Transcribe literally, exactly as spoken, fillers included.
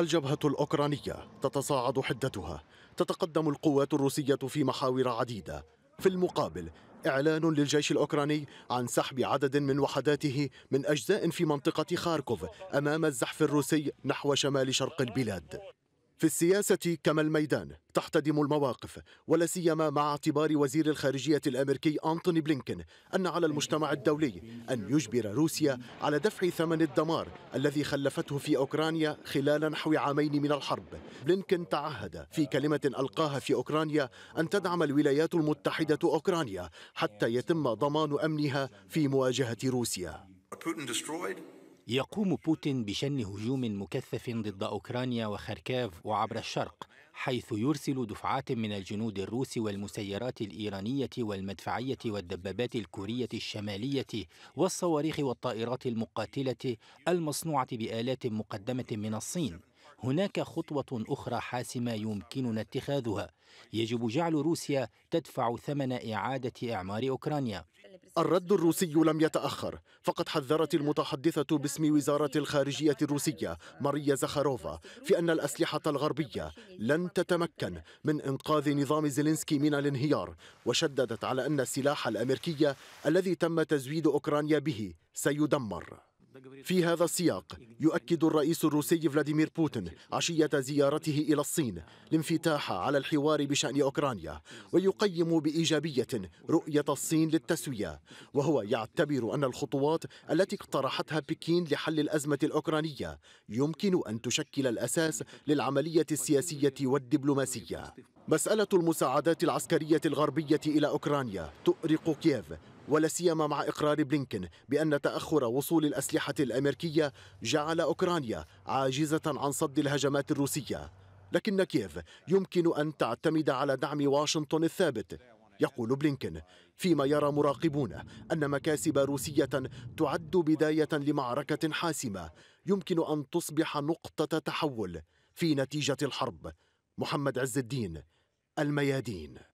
الجبهة الأوكرانية تتصاعد حدتها، تتقدم القوات الروسية في محاور عديدة. في المقابل إعلان للجيش الأوكراني عن سحب عدد من وحداته من أجزاء في منطقة خاركوف أمام الزحف الروسي نحو شمال شرق البلاد. في السياسة كما الميدان تحتدم المواقف، ولا سيما مع اعتبار وزير الخارجية الأمريكي أنتوني بلينكن أن على المجتمع الدولي أن يجبر روسيا على دفع ثمن الدمار الذي خلفته في أوكرانيا خلال نحو عامين من الحرب. بلينكن تعهد في كلمة ألقاها في أوكرانيا أن تدعم الولايات المتحدة أوكرانيا حتى يتم ضمان أمنها في مواجهة روسيا. يقوم بوتين بشن هجوم مكثف ضد أوكرانيا وخاركوف وعبر الشرق، حيث يرسل دفعات من الجنود الروس والمسيرات الإيرانية والمدفعية والدبابات الكورية الشمالية والصواريخ والطائرات المقاتلة المصنوعة بآلات مقدمة من الصين. هناك خطوة أخرى حاسمة يمكننا اتخاذها، يجب جعل روسيا تدفع ثمن إعادة إعمار أوكرانيا. الرد الروسي لم يتأخر، فقد حذرت المتحدثة باسم وزارة الخارجية الروسية ماريا زخاروفا في أن الأسلحة الغربية لن تتمكن من إنقاذ نظام زيلينسكي من الانهيار، وشددت على أن السلاح الأمريكي الذي تم تزويد أوكرانيا به سيدمر. في هذا السياق يؤكد الرئيس الروسي فلاديمير بوتين عشية زيارته إلى الصين الانفتاح على الحوار بشأن أوكرانيا، ويقيم بإيجابية رؤية الصين للتسوية، وهو يعتبر أن الخطوات التي اقترحتها بكين لحل الأزمة الأوكرانية يمكن أن تشكل الأساس للعملية السياسية والدبلوماسية. مسألة المساعدات العسكرية الغربية إلى أوكرانيا تؤرق كييف، ولا سيما مع إقرار بلينكن بأن تأخر وصول الأسلحة الأمريكية جعل أوكرانيا عاجزة عن صد الهجمات الروسية، لكن كييف يمكن أن تعتمد على دعم واشنطن الثابت، يقول بلينكن، فيما يرى مراقبون أن مكاسب روسية تعد بداية لمعركة حاسمة يمكن أن تصبح نقطة تحول في نتيجة الحرب. محمد عز الدين، الميادين.